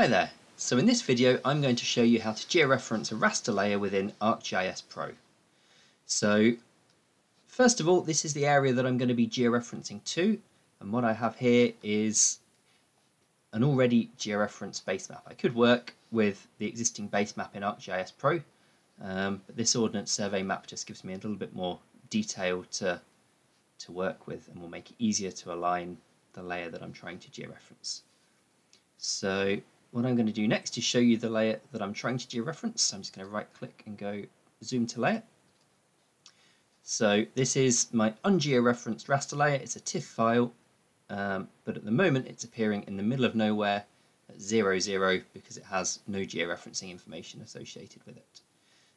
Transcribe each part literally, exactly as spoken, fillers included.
Hi there, so in this video I'm going to show you how to georeference a raster layer within ArcGIS Pro. So first of all, this is the area that I'm going to be georeferencing to, and what I have here is an already georeferenced base map. I could work with the existing base map in ArcGIS Pro, um, but this Ordnance Survey map just gives me a little bit more detail to, to work with and will make it easier to align the layer that I'm trying to georeference. So what I'm going to do next is show you the layer that I'm trying to georeference. So I'm just going to right click and go zoom to layer. So this is my ungeoreferenced raster layer. It's a TIFF file, um, but at the moment it's appearing in the middle of nowhere at zero zero because it has no georeferencing information associated with it.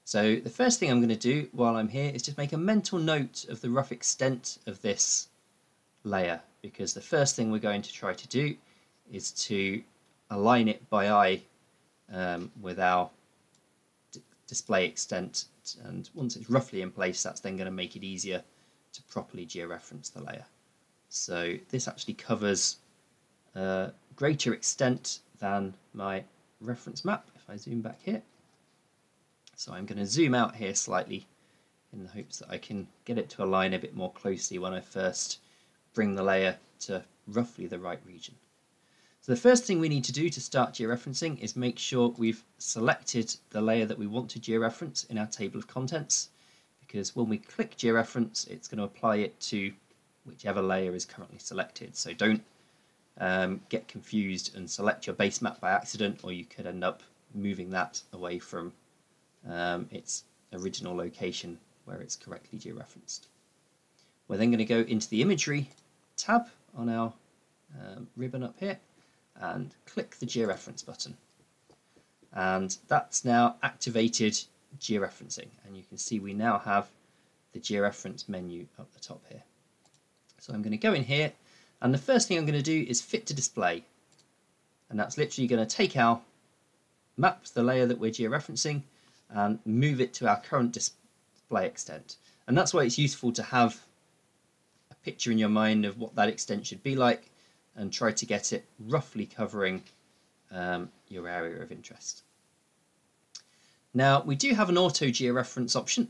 So the first thing I'm going to do while I'm here is just make a mental note of the rough extent of this layer, because the first thing we're going to try to do is to align it by eye um, with our d display extent, and once it's roughly in place, that's then going to make it easier to properly georeference the layer. So this actually covers a greater extent than my reference map if I zoom back here. So I'm going to zoom out here slightly in the hopes that I can get it to align a bit more closely when I first bring the layer to roughly the right region. So the first thing we need to do to start georeferencing is make sure we've selected the layer that we want to georeference in our table of contents, because when we click georeference, it's going to apply it to whichever layer is currently selected. So don't um, get confused and select your base map by accident, or you could end up moving that away from um, its original location where it's correctly georeferenced. We're then going to go into the imagery tab on our um, ribbon up here and click the georeference button, and that's now activated georeferencing, and you can see we now have the georeference menu up the top here. So I'm going to go in here, and the first thing I'm going to do is fit to display, and that's literally going to take our map, the layer that we're georeferencing, and move it to our current display extent. And that's why it's useful to have a picture in your mind of what that extent should be like and try to get it roughly covering um, your area of interest. Now, we do have an auto georeference option.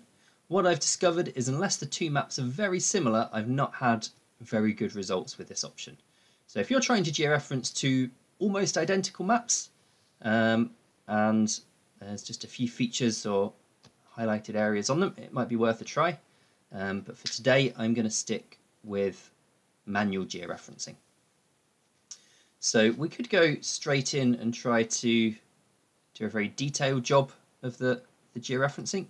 What I've discovered is unless the two maps are very similar, I've not had very good results with this option. So if you're trying to georeference to almost identical maps, um, and there's just a few features or highlighted areas on them, it might be worth a try. Um, but for today, I'm going to stick with manual georeferencing. So we could go straight in and try to do a very detailed job of the, the georeferencing,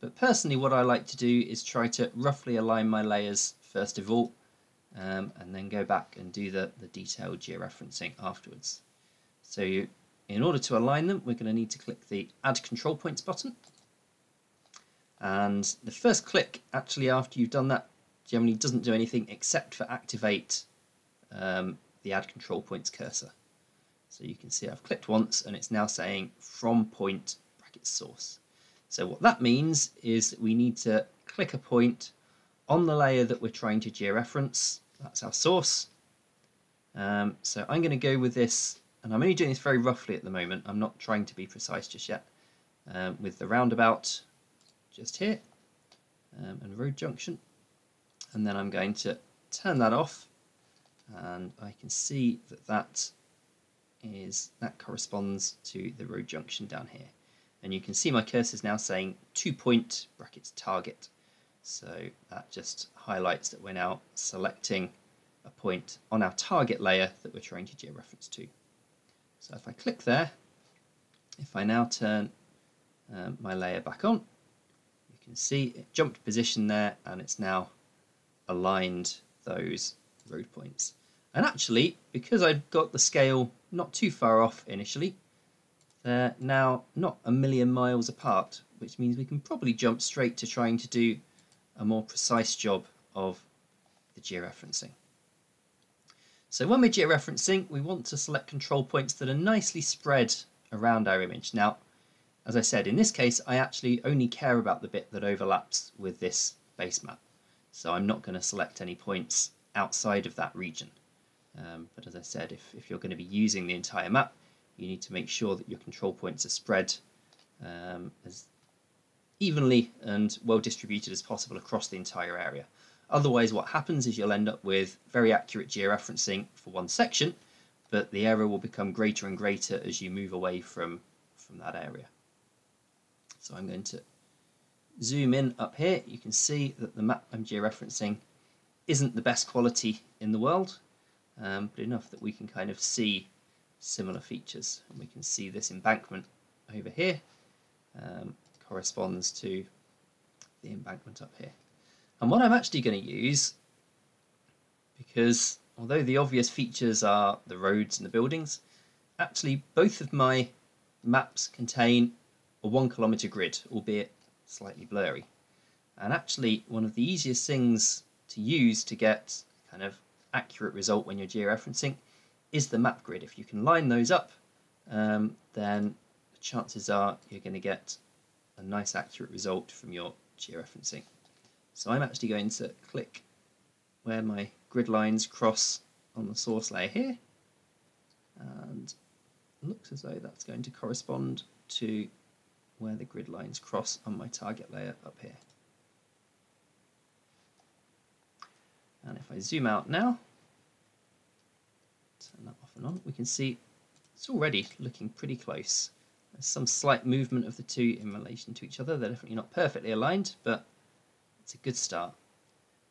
but personally what I like to do is try to roughly align my layers first of all, um, and then go back and do the, the detailed georeferencing afterwards. So you, in order to align them, we're going to need to click the Add Control Points button, and the first click actually after you've done that generally doesn't do anything except for activate um, the Add Control Points cursor. So you can see I've clicked once and it's now saying from point bracket source. So what that means is that we need to click a point on the layer that we're trying to georeference. That's our source. Um, so I'm going to go with this, and I'm only doing this very roughly at the moment. I'm not trying to be precise just yet, um, with the roundabout just here um, and road junction. And then I'm going to turn that off, and I can see that that is that corresponds to the road junction down here, and you can see my cursor is now saying two point brackets target. So that just highlights that we're now selecting a point on our target layer that we're trying to georeference to. So if I click there, if I now turn um, my layer back on, you can see it jumped position there, and it's now aligned those road points. And actually, because I've got the scale not too far off initially, they're now not a million miles apart, which means we can probably jump straight to trying to do a more precise job of the georeferencing. So when we're georeferencing, we want to select control points that are nicely spread around our image. Now, as I said, in this case, I actually only care about the bit that overlaps with this base map. So I'm not going to select any points outside of that region. Um, but as I said, if, if you're going to be using the entire map, you need to make sure that your control points are spread um, as evenly and well distributed as possible across the entire area. Otherwise, what happens is you'll end up with very accurate georeferencing for one section, but the error will become greater and greater as you move away from, from that area. So I'm going to zoom in up here. You can see that the map I'm georeferencing isn't the best quality in the world, um, but enough that we can kind of see similar features. And we can see this embankment over here um, corresponds to the embankment up here. And what I'm actually going to use, because although the obvious features are the roads and the buildings, actually both of my maps contain a one kilometre grid, albeit slightly blurry. And actually one of the easiest things to use to get kind of accurate result when you're georeferencing is the map grid. If you can line those up, um, then the chances are you're going to get a nice accurate result from your georeferencing. So I'm actually going to click where my grid lines cross on the source layer here, and it looks as though that's going to correspond to where the grid lines cross on my target layer up here. And if I zoom out now, turn that off and on, we can see it's already looking pretty close. There's some slight movement of the two in relation to each other. They're definitely not perfectly aligned, but it's a good start.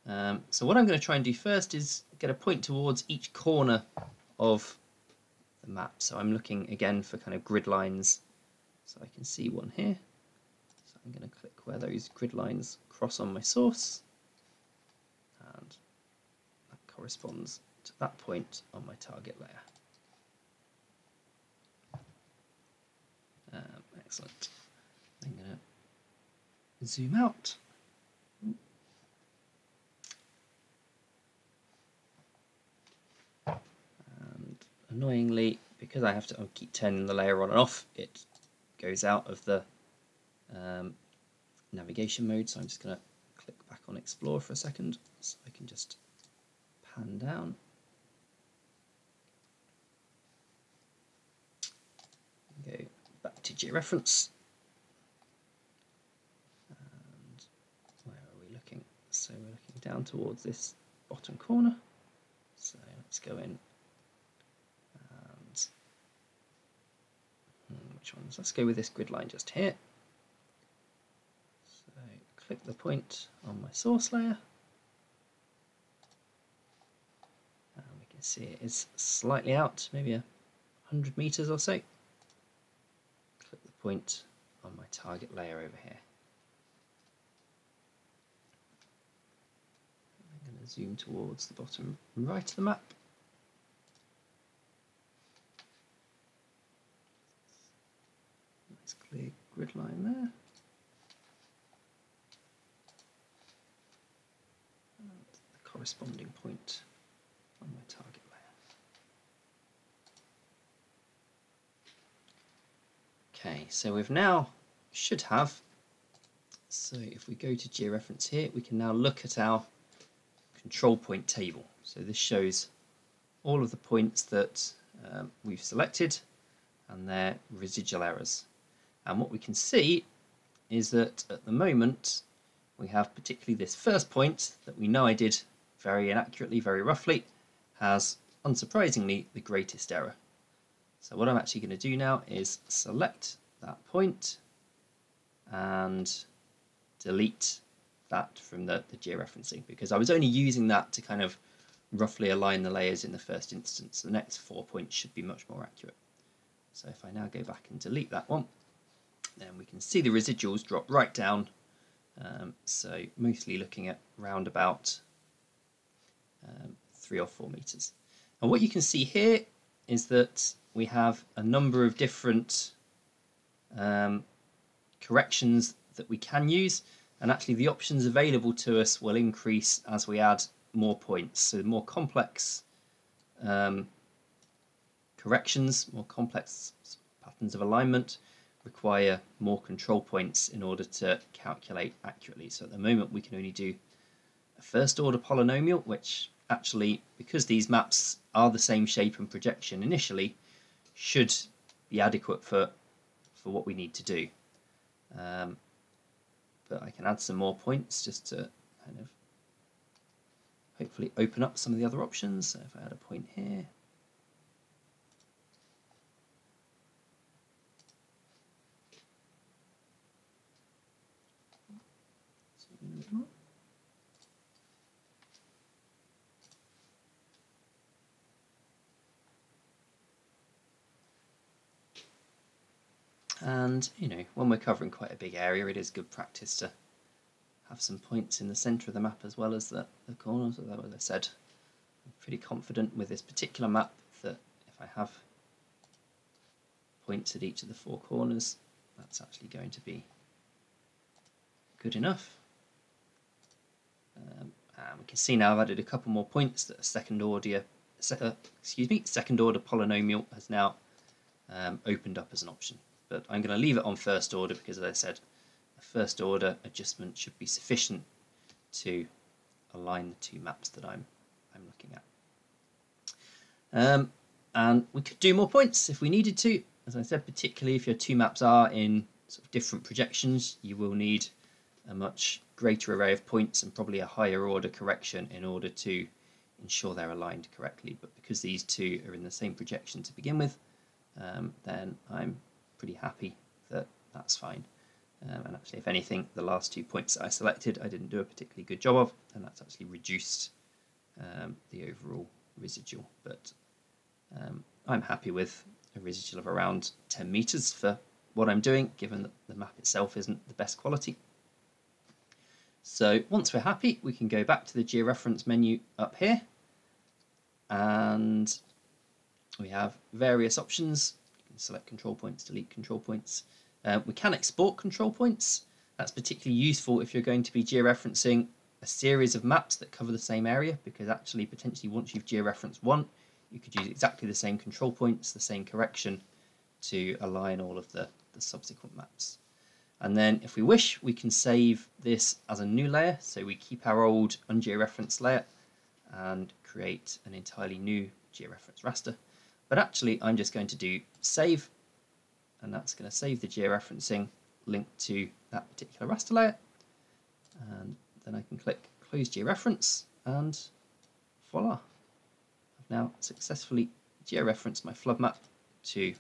Um, so what I'm going to try and do first is get a point towards each corner of the map. So I'm looking again for kind of grid lines. So I can see one here. So I'm going to click where those grid lines cross on my source. And that corresponds to that point on my target layer. Um, excellent. I'm going to zoom out. Annoyingly, because I have to oh, keep turning the layer on and off, it goes out of the um, navigation mode, so I'm just going to click back on Explore for a second, so I can just pan down. Go back to georeference. And where are we looking? So we're looking down towards this bottom corner, so let's go in. Ones. Let's go with this grid line just here. So click the point on my source layer, and we can see it is slightly out, maybe a hundred meters or so. Click the point on my target layer over here. I'm going to zoom towards the bottom right of the map. Big grid line there. And the corresponding point on my target layer. Okay, so we've now should have. So if we go to georeference here, we can now look at our control point table. So this shows all of the points that um, we've selected and their residual errors. And what we can see is that at the moment we have particularly this first point that we know I did very inaccurately, very roughly, has unsurprisingly the greatest error. So what I'm actually going to do now is select that point and delete that from the, the georeferencing, because I was only using that to kind of roughly align the layers in the first instance. The next four points should be much more accurate. So if I now go back and delete that one, then we can see the residuals drop right down, um, so mostly looking at round about um, three or four meters. And what you can see here is that we have a number of different um, corrections that we can use, and actually the options available to us will increase as we add more points. So the more complex um, corrections, more complex patterns of alignment, require more control points in order to calculate accurately. So at the moment we can only do a first order polynomial, which actually, because these maps are the same shape and projection initially, should be adequate for for what we need to do. Um, but I can add some more points just to kind of hopefully open up some of the other options. So if I add a point here, and you know, when we're covering quite a big area, it is good practice to have some points in the centre of the map as well as the, the corners. Although, as I said, I'm pretty confident with this particular map that if I have points at each of the four corners, that's actually going to be good enough. Um, and we can see now I've added a couple more points that a second order, uh, excuse me, second order polynomial has now um, opened up as an option. But I'm going to leave it on first order because, as I said, a first order adjustment should be sufficient to align the two maps that I'm I'm looking at. Um, and we could do more points if we needed to. As I said, particularly if your two maps are in sort of different projections, you will need a much greater array of points and probably a higher order correction in order to ensure they're aligned correctly. But because these two are in the same projection to begin with, um, then I'm pretty happy that that's fine. Um, and actually, if anything, the last two points that I selected I didn't do a particularly good job of, and that's actually reduced um, the overall residual. But um, I'm happy with a residual of around ten meters for what I'm doing, given that the map itself isn't the best quality. So once we're happy, we can go back to the georeference menu up here, and we have various options. You can select control points, delete control points. Uh, we can export control points. That's particularly useful if you're going to be georeferencing a series of maps that cover the same area, because actually potentially once you've georeferenced one, you could use exactly the same control points, the same correction to align all of the, the subsequent maps. And then if we wish, we can save this as a new layer. So we keep our old ungeoreferenced layer and create an entirely new georeference raster. But actually I'm just going to do save, and that's going to save the georeferencing linked to that particular raster layer. And then I can click Close Georeference, and voila! I've now successfully georeferenced my flood map to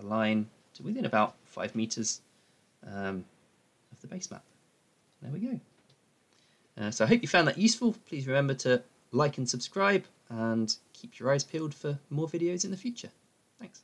align to within about five meters um, of the base map. There we go. Uh, so I hope you found that useful. Please remember to like and subscribe, and keep your eyes peeled for more videos in the future. Thanks.